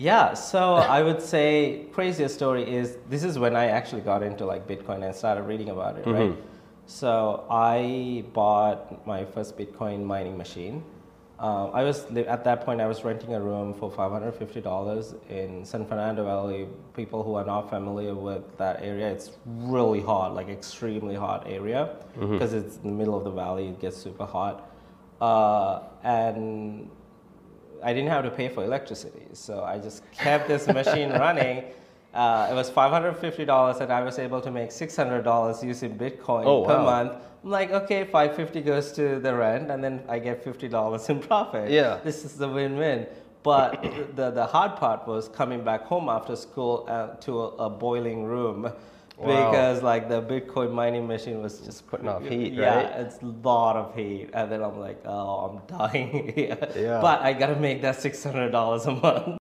Yeah, so I would say craziest story is, this is when I actually got into like Bitcoin and started reading about it, right? So I bought my first Bitcoin mining machine. I was, at that point, I was renting a room for $550 in San Fernando Valley. People who are not familiar with that area, it's really hot, like extremely hot area, because it's in the middle of the valley, it gets super hot. And I didn't have to pay for electricity, so I just kept this machine running. It was $550, and I was able to make $600 using Bitcoin per month. I'm like, okay, $550 goes to the rent, and then I get $50 in profit. Yeah, this is the win-win. But the hard part was coming back home after school to a boiling room, because like the Bitcoin mining machine was just putting off heat. Yeah, it's a lot of heat, and then I'm like, oh, I'm dying here. Yeah. But I gotta make that $600 a month.